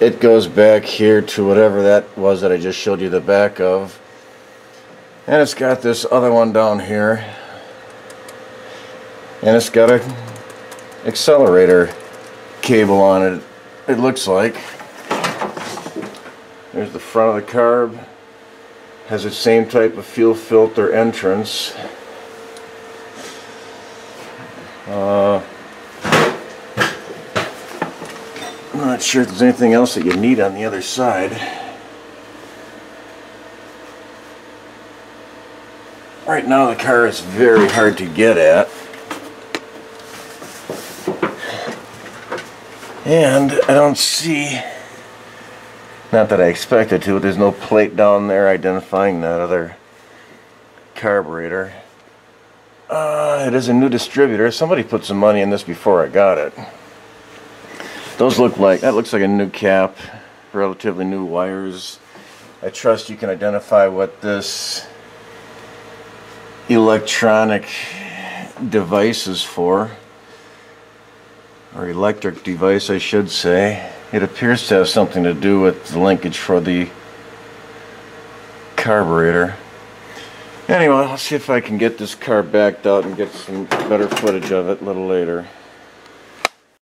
it goes back here to whatever that was that I just showed you the back of, and it's got this other one down here, and it's got an accelerator cable on it, it looks like. There's the front of the carb, has the same type of fuel filter entrance. I'm not sure if there's anything else that you need on the other side. Right now the car is very hard to get at. And I don't see, not that I expected to, but there's no plate down there identifying that other carburetor. It is a new distributor. Somebody put some money in this before I got it. Those look like, that looks like a new cap, relatively new wires. I trust you can identify what this electronic device is for, or electric device I should say. It appears to have something to do with the linkage for the carburetor. Anyway, I'll see if I can get this car backed out and get some better footage of it a little later.